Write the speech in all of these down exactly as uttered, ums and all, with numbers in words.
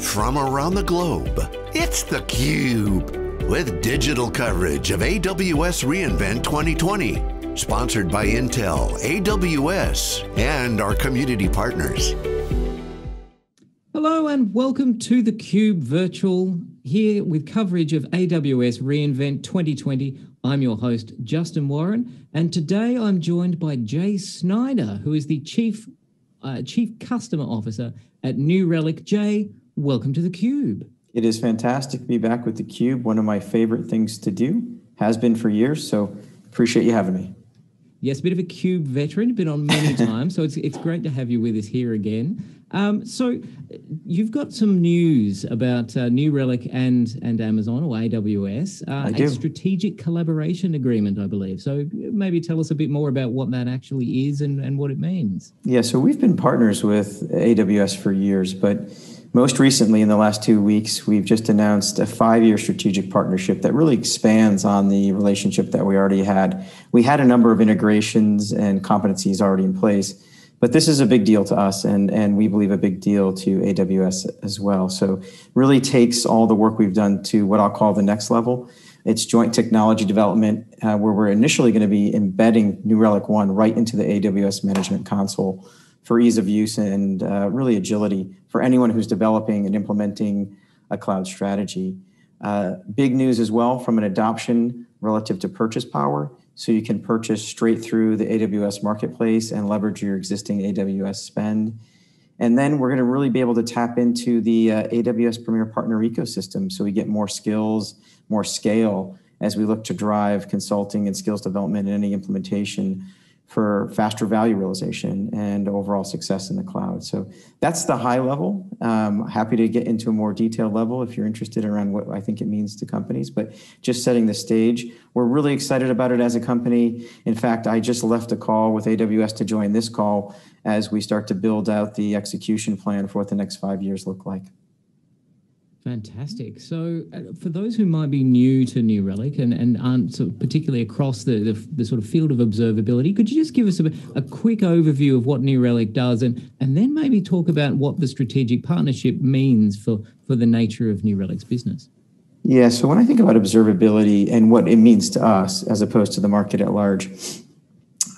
from around the globe. It's theCUBE, with digital coverage of A W S re:Invent twenty twenty, sponsored by Intel, A W S, and our community partners. Hello and welcome to theCUBE Virtual, here with coverage of A W S re:Invent twenty twenty. I'm your host, Justin Warren, and today I'm joined by Jay Snyder, who is the Chief uh, Chief Customer Officer at New Relic. Jay, welcome to theCUBE. It is fantastic to be back with theCUBE, one of my favorite things to do, has been for years, so appreciate you having me. Yes, a bit of a CUBE veteran, been on many times, so it's, it's great to have you with us here again. Um, so you've got some news about uh, New Relic and, and Amazon, or A W S, uh, I do. A strategic collaboration agreement, I believe. So maybe tell us a bit more about what that actually is and, and what it means. Yeah, so we've been partners with A W S for years, but most recently in the last two weeks, we've just announced a five-year strategic partnership that really expands on the relationship that we already had. We had a number of integrations and competencies already in place, but this is a big deal to us and, and we believe a big deal to A W S as well. So really takes all the work we've done to what I'll call the next level. It's joint technology development uh, where we're initially going to be embedding New Relic One right into the A W S management console for ease of use and uh, really agility for anyone who's developing and implementing a cloud strategy. Uh, big news as well from an adoption relative to purchase power. So you can purchase straight through the A W S marketplace and leverage your existing A W S spend. And then we're gonna really be able to tap into the uh, A W S Premier Partner ecosystem so we get more skills, more scale as we look to drive consulting and skills development in any implementation for faster value realization and overall success in the cloud. So that's the high level. Um, happy to get into a more detailed level if you're interested around what I think it means to companies, but just setting the stage, we're really excited about it as a company. In fact, I just left a call with A W S to join this call as we start to build out the execution plan for what the next five years look like. Fantastic. So uh, for those who might be new to New Relic and, and aren't sort of particularly across the, the, the sort of field of observability, could you just give us a, a quick overview of what New Relic does and, and then maybe talk about what the strategic partnership means for, for the nature of New Relic's business? Yeah, so when I think about observability and what it means to us as opposed to the market at large,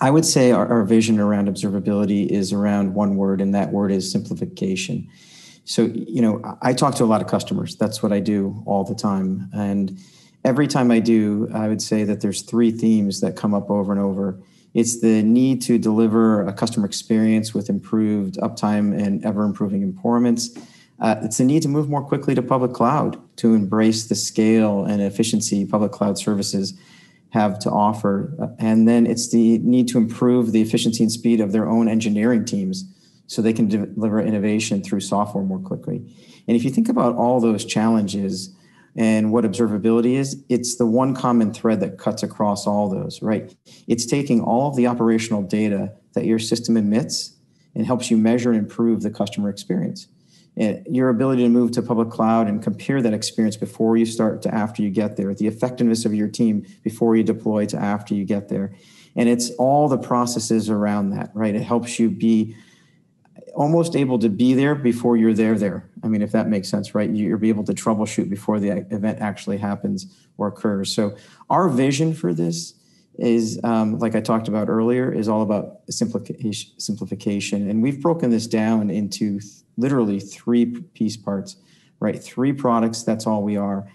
I would say our, our vision around observability is around one word, and that word is simplification. So, you know, I talk to a lot of customers. That's what I do all the time. And every time I do, I would say that there's three themes that come up over and over. It's the need to deliver a customer experience with improved uptime and ever-improving performance. Uh, it's the need to move more quickly to public cloud to embrace the scale and efficiency public cloud services have to offer. And then it's the need to improve the efficiency and speed of their own engineering teams, so they can deliver innovation through software more quickly. And if you think about all those challenges and what observability is, it's the one common thread that cuts across all those, right? It's taking all of the operational data that your system emits and helps you measure and improve the customer experience. And your ability to move to public cloud and compare that experience before you start to after you get there, the effectiveness of your team before you deploy to after you get there. And it's all the processes around that, right? It helps you be almost able to be there before you're there there. I mean, if that makes sense, right? You'll be able to troubleshoot before the event actually happens or occurs. So our vision for this is, um, like I talked about earlier, is all about simplification, simplification. And we've broken this down into th- literally three piece parts, right? Three products, that's all we are.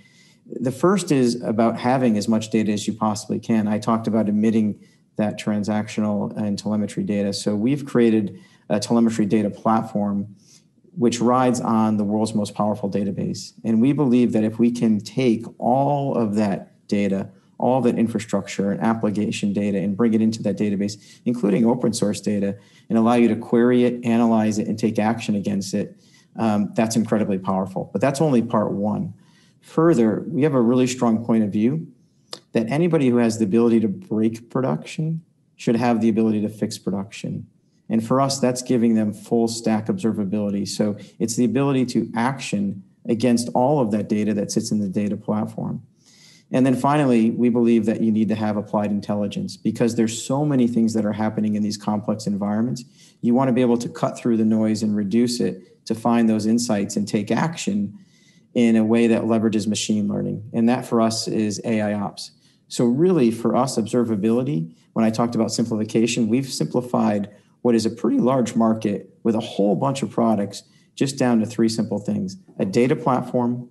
The first is about having as much data as you possibly can. I talked about emitting that transactional and telemetry data. So we've created a telemetry data platform, which rides on the world's most powerful database. And we believe that if we can take all of that data, all that infrastructure and application data and bring it into that database, including open source data, and allow you to query it, analyze it, and take action against it, um, that's incredibly powerful. But that's only part one. Further, we have a really strong point of view that anybody who has the ability to break production should have the ability to fix production. And for us, that's giving them full stack observability. So it's the ability to action against all of that data that sits in the data platform. And then finally, we believe that you need to have applied intelligence because there's so many things that are happening in these complex environments. You want to be able to cut through the noise and reduce it to find those insights and take action in a way that leverages machine learning. And that for us is A I ops. So really for us, observability, when I talked about simplification, we've simplified what is a pretty large market with a whole bunch of products just down to three simple things: a data platform,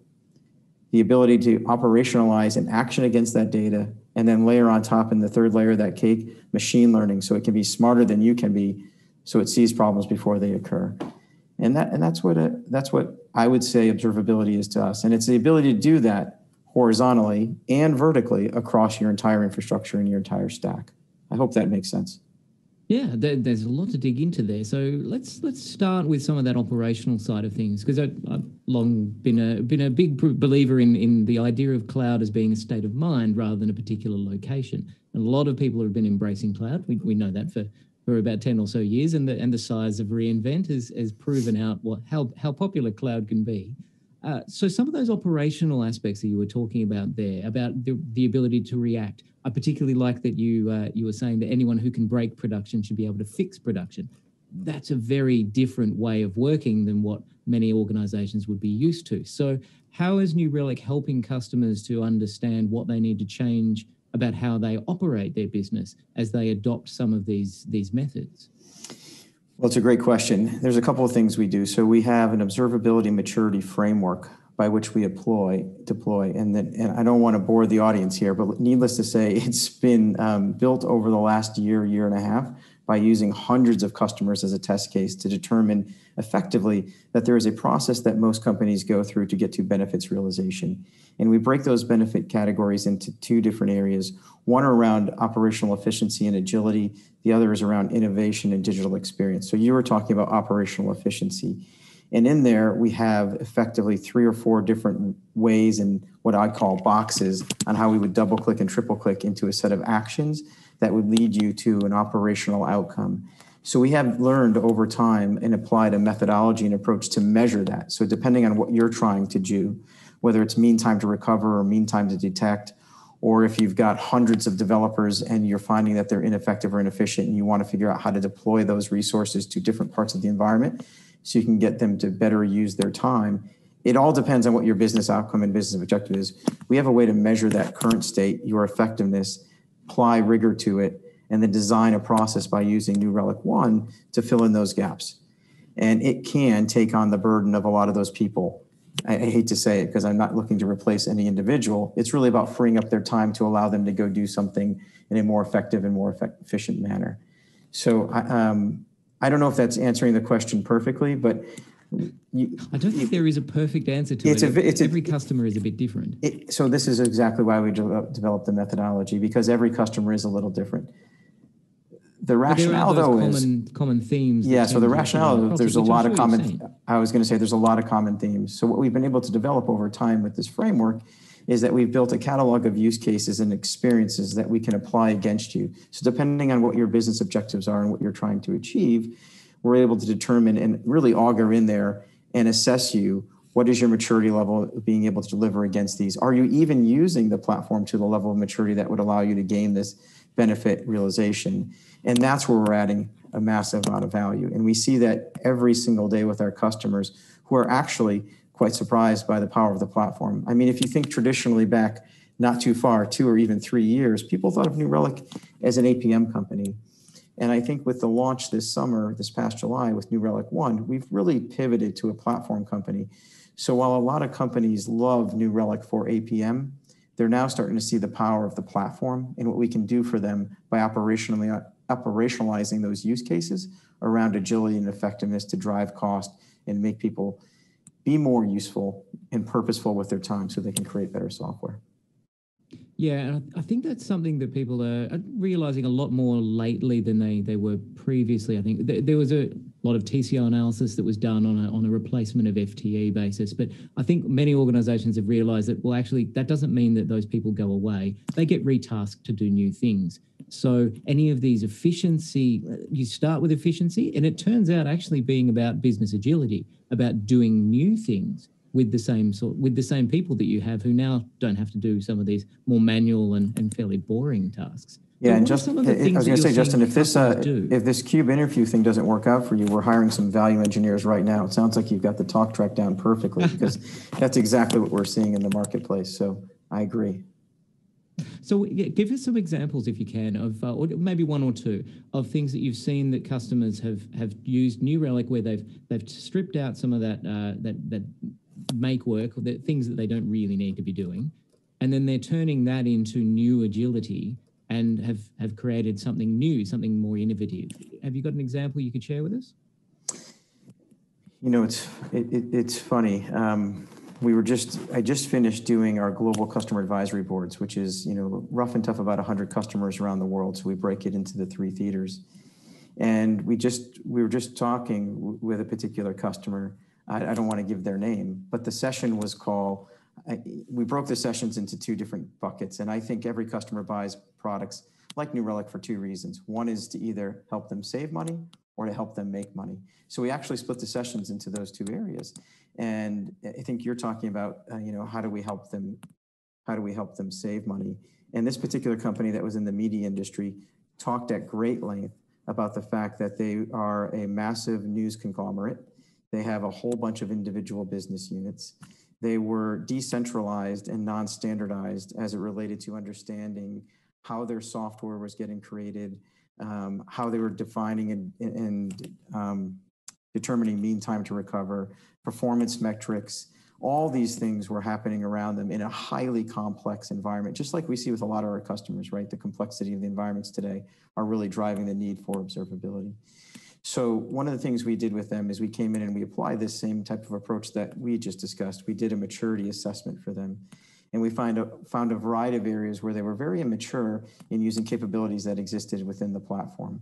the ability to operationalize and action against that data, and then layer on top in the third layer of that cake, machine learning. So it can be smarter than you can be, so it sees problems before they occur. And that and that's what a, that's what I would say observability is to us. And it's the ability to do that horizontally and vertically across your entire infrastructure and your entire stack. I hope that makes sense. Yeah, there, there's a lot to dig into there. So let's let's start with some of that operational side of things, because I've long been a been a big believer in in the idea of cloud as being a state of mind rather than a particular location. And a lot of people have been embracing cloud. We we know that for for about ten or so years, and the and the size of re:Invent has has proven out what how how popular cloud can be. Uh, so some of those operational aspects that you were talking about there, about the, the ability to react, I particularly like that you uh, you were saying that anyone who can break production should be able to fix production. That's a very different way of working than what many organizations would be used to. So how is New Relic helping customers to understand what they need to change about how they operate their business as they adopt some of these, these methods? Well, it's a great question. There's a couple of things we do. So we have an observability maturity framework by which we deploy, deploy. And, that, and I don't want to bore the audience here, but needless to say, it's been um, built over the last year, year and a half by using hundreds of customers as a test case to determine effectively that there is a process that most companies go through to get to benefits realization. And we break those benefit categories into two different areas. One around operational efficiency and agility. The other is around innovation and digital experience. So you were talking about operational efficiency. And in there, we have effectively three or four different ways and what I call boxes on how we would double click and triple click into a set of actions that would lead you to an operational outcome. So we have learned over time and applied a methodology and approach to measure that. So depending on what you're trying to do, whether it's mean time to recover or mean time to detect, or if you've got hundreds of developers and you're finding that they're ineffective or inefficient and you want to figure out how to deploy those resources to different parts of the environment so you can get them to better use their time. It all depends on what your business outcome and business objective is. We have a way to measure that current state, your effectiveness, apply rigor to it, and then design a process by using New Relic One to fill in those gaps. And it can take on the burden of a lot of those people. I hate to say it because I'm not looking to replace any individual. It's really about freeing up their time to allow them to go do something in a more effective and more effect- efficient manner. So I, um, I don't know if that's answering the question perfectly, but you, I don't think there is a perfect answer to it's it. A, it's every a, customer is a bit different. It, so this is exactly why we de- developed the methodology, because every customer is a little different. The rationale, though, common, is common themes. Yeah. So the rationale, the there's a lot of common. I was going to say there's a lot of common themes. So what we've been able to develop over time with this framework is that we've built a catalog of use cases and experiences that we can apply against you. So depending on what your business objectives are and what you're trying to achieve, we're able to determine and really auger in there and assess you. What is your maturity level of being able to deliver against these? Are you even using the platform to the level of maturity that would allow you to gain this benefit realization? And that's where we're adding a massive amount of value. And we see that every single day with our customers who are actually quite surprised by the power of the platform. I mean, if you think traditionally back not too far, two or even three years, people thought of New Relic as an A P M company. And I think with the launch this summer, this past July with New Relic One, we've really pivoted to a platform company. So while a lot of companies love New Relic for A P M, they're now starting to see the power of the platform and what we can do for them by operationally operationalizing those use cases around agility and effectiveness to drive cost and make people be more useful and purposeful with their time so they can create better software. Yeah, I think that's something that people are realizing a lot more lately than they, they were previously. I think there was a lot of T C O analysis that was done on a, on a replacement of F T E basis. But I think many organizations have realized that, well, actually, that doesn't mean that those people go away. They get retasked to do new things. So any of these efficiency, you start with efficiency, and it turns out actually being about business agility, about doing new things with the same sort, with the same people that you have who now don't have to do some of these more manual and, and fairly boring tasks. Yeah, and, and Justin, I was going to say, Justin, if this uh, if this CUBE interview thing doesn't work out for you, we're hiring some value engineers right now. It sounds like you've got the talk track down perfectly, because that's exactly what we're seeing in the marketplace. So I agree. So give us some examples, if you can, of uh, or maybe one or two of things that you've seen that customers have have used New Relic, where they've they've stripped out some of that uh, that that make work, or the things that they don't really need to be doing, and then they're turning that into new agility and have have created something new, something more innovative. Have you got an example you could share with us? You know, it's it, it, it's funny. Um, We were just, I just finished doing our global customer advisory boards, which is, you know, rough and tough, about one hundred customers around the world. So we break it into the three theaters. And we just, we were just talking with a particular customer. I, I don't want to give their name, but the session was called, I, we broke the sessions into two different buckets. And I think every customer buys products like New Relic for two reasons. One is to either help them save money or to help them make money. So we actually split the sessions into those two areas. And I think you're talking about, uh, you know, how do we help them, how do we help them save money? And this particular company that was in the media industry talked at great length about the fact that they are a massive news conglomerate. They have a whole bunch of individual business units. They were decentralized and non-standardized as it related to understanding how their software was getting created, um, how they were defining and, and um, determining mean time to recover, performance metrics. All these things were happening around them in a highly complex environment, just like we see with a lot of our customers, right? The complexity of the environments today are really driving the need for observability. So one of the things we did with them is we came in and we applied this same type of approach that we just discussed. We did a maturity assessment for them. And we find a, found a variety of areas where they were very immature in using capabilities that existed within the platform.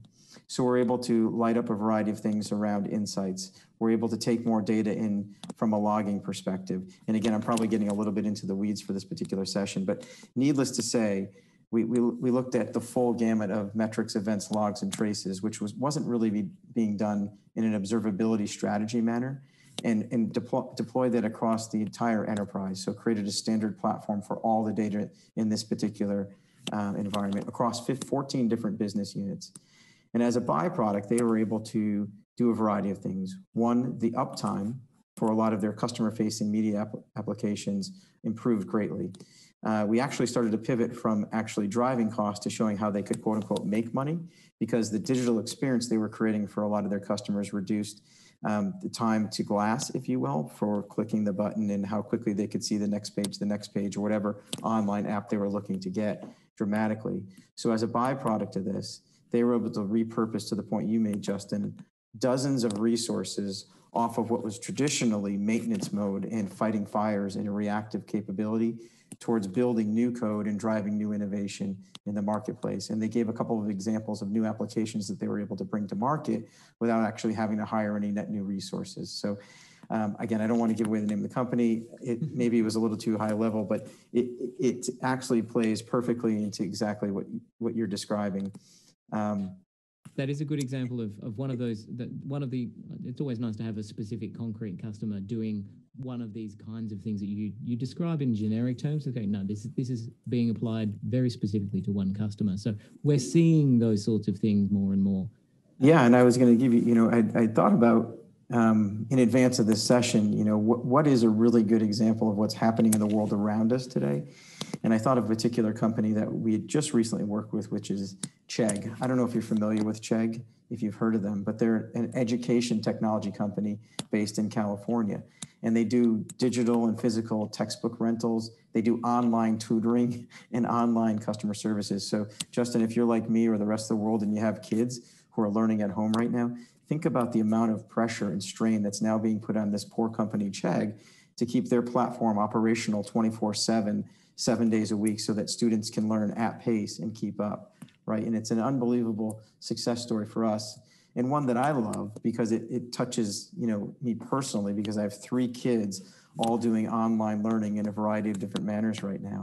So we're able to light up a variety of things around insights. We're able to take more data in from a logging perspective. And again, I'm probably getting a little bit into the weeds for this particular session, but needless to say, we, we, we looked at the full gamut of metrics, events, logs, and traces, which was, wasn't really be, being done in an observability strategy manner. and, and deploy, deploy that across the entire enterprise. So created a standard platform for all the data in this particular uh, environment across fourteen different business units. And as a byproduct, they were able to do a variety of things. One, the uptime for a lot of their customer-facing media app applications improved greatly. Uh, we actually started to pivot from actually driving costs to showing how they could, quote unquote, make money, because the digital experience they were creating for a lot of their customers reduced Um, the time to glass, if you will, for clicking the button and how quickly they could see the next page, the next page, or whatever online app they were looking to get, dramatically. So as a byproduct of this, they were able to repurpose, to the point you made, Justin, dozens of resources off of what was traditionally maintenance mode and fighting fires in a reactive capability towards building new code and driving new innovation in the marketplace. And they gave a couple of examples of new applications that they were able to bring to market without actually having to hire any net new resources. So um, again, I don't want to give away the name of the company. It maybe it was a little too high level, but it, it actually plays perfectly into exactly what, what you're describing. Um, That is a good example of, of one of those, that one of the, it's always nice to have a specific concrete customer doing one of these kinds of things that you, you describe in generic terms. Okay, no, this is, this is being applied very specifically to one customer. So we're seeing those sorts of things more and more. Yeah, and I was going to give you, you know, I, I thought about um, in advance of this session, you know, wh what is a really good example of what's happening in the world around us today? And I thought of a particular company that we had just recently worked with, which is Chegg. I don't know if you're familiar with Chegg, if you've heard of them, but they're an education technology company based in California. And they do digital and physical textbook rentals. They do online tutoring and online customer services. So Justin, if you're like me or the rest of the world and you have kids who are learning at home right now, think about the amount of pressure and strain that's now being put on this poor company, Chegg, to keep their platform operational twenty-four seven, seven days a week, so that students can learn at pace and keep up, right? And it's an unbelievable success story for us, and one that I love because it, it touches, you know, me personally, because I have three kids all doing online learning in a variety of different manners right now.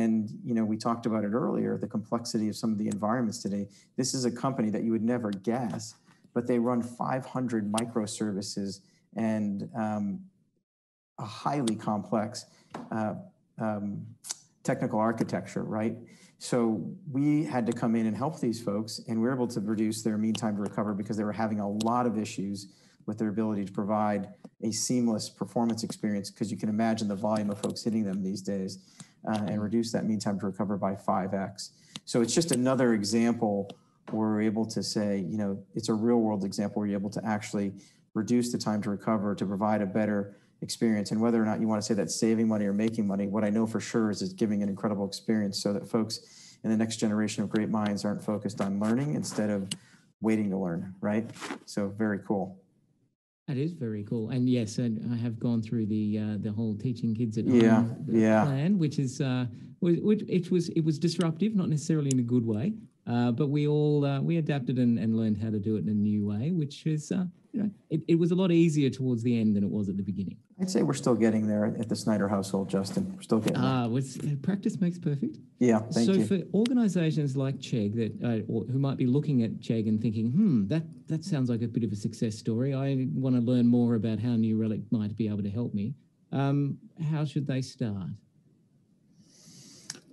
And, you know, we talked about it earlier, the complexity of some of the environments today. This is a company that you would never guess, but they run five hundred microservices and um, a highly complex uh, Um, technical architecture, right? So we had to come in and help these folks, and we were able to reduce their mean time to recover because they were having a lot of issues with their ability to provide a seamless performance experience, because you can imagine the volume of folks hitting them these days, uh, and reduce that mean time to recover by five X. So it's just another example where we're able to say, you know, it's a real world example where you're able to actually reduce the time to recover to provide a better experience. And whether or not you want to say that's saving money or making money, what I know for sure is it's giving an incredible experience so that folks in the next generation of great minds aren't focused on learning instead of waiting to learn, right? So very cool. That is very cool. And yes, I have gone through the uh, the whole teaching kids at home yeah, yeah. plan, which is uh, which it was it was disruptive, not necessarily in a good way, uh, but we all uh, we adapted and, and learned how to do it in a new way, which is uh, you know it, it was a lot easier towards the end than it was at the beginning. I'd say we're still getting there at the Snyder household, Justin. We're still getting there. Uh, was, practice makes perfect. Yeah, thank so you. So for organizations like Chegg that, uh, or who might be looking at Chegg and thinking, hmm, that, that sounds like a bit of a success story. I want to learn more about how New Relic might be able to help me. Um, how should they start?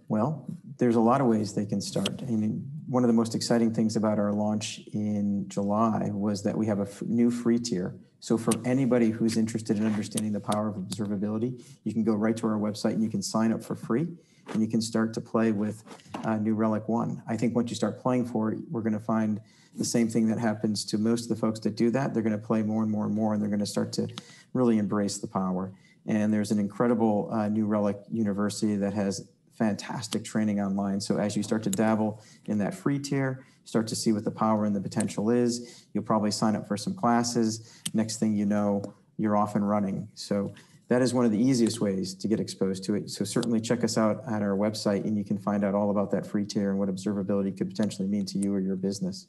Well, there's a lot of ways they can start. I mean, one of the most exciting things about our launch in July was that we have a f- new free tier. So for anybody who's interested in understanding the power of observability, you can go right to our website and you can sign up for free, and you can start to play with uh, New Relic One. I think once you start playing for it, we're going to find the same thing that happens to most of the folks that do that. They're going to play more and more and more, and they're going to start to really embrace the power. And there's an incredible uh, New Relic University that has fantastic training online. So as you start to dabble in that free tier, start to see what the power and the potential is, you'll probably sign up for some classes. Next thing you know, you're off and running. So that is one of the easiest ways to get exposed to it. So certainly check us out at our website, and you can find out all about that free tier and what observability could potentially mean to you or your business.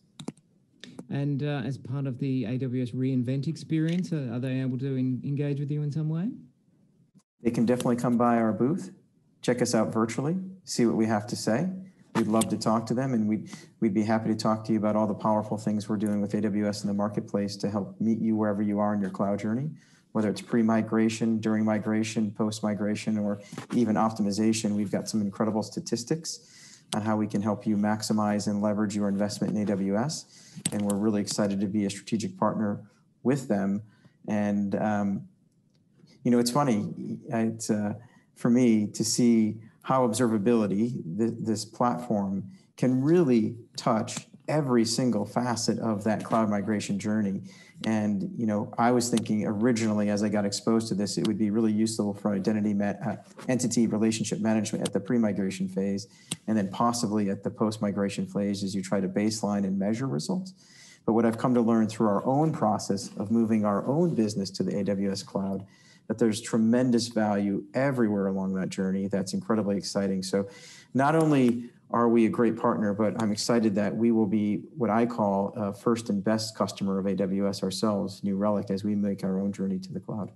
And uh, as part of the A W S re:Invent experience, are, are they able to in, engage with you in some way? They can definitely come by our booth. Check us out virtually, see what we have to say. We'd love to talk to them, and we'd, we'd be happy to talk to you about all the powerful things we're doing with A W S in the marketplace to help meet you wherever you are in your cloud journey, whether it's pre-migration, during migration, post-migration, or even optimization. We've got some incredible statistics on how we can help you maximize and leverage your investment in A W S. And we're really excited to be a strategic partner with them. And, um, you know, it's funny. It's, uh, for me to see how observability, th- this platform, can really touch every single facet of that cloud migration journey. And, you know, I was thinking originally as I got exposed to this, it would be really useful for identity, ma- uh, entity relationship management at the pre-migration phase, and then possibly at the post-migration phase as you try to baseline and measure results. But what I've come to learn through our own process of moving our own business to the A W S cloud, that there's tremendous value everywhere along that journey. That's incredibly exciting. So not only are we a great partner, but I'm excited that we will be what I call a first and best customer of A W S ourselves, New Relic, as we make our own journey to the cloud.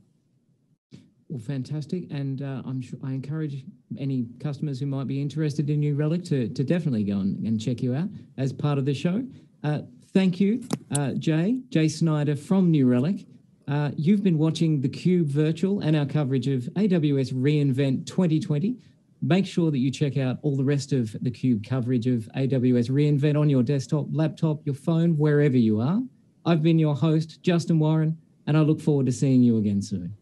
Well, fantastic. And uh, I'm sure I encourage any customers who might be interested in New Relic to, to definitely go and, and check you out as part of the show. Uh, thank you, uh, Jay, Jay Snyder from New Relic. Uh, you've been watching theCUBE Virtual and our coverage of A W S re:Invent twenty twenty. Make sure that you check out all the rest of theCUBE coverage of A W S re:Invent on your desktop, laptop, your phone, wherever you are. I've been your host, Justin Warren, and I look forward to seeing you again soon.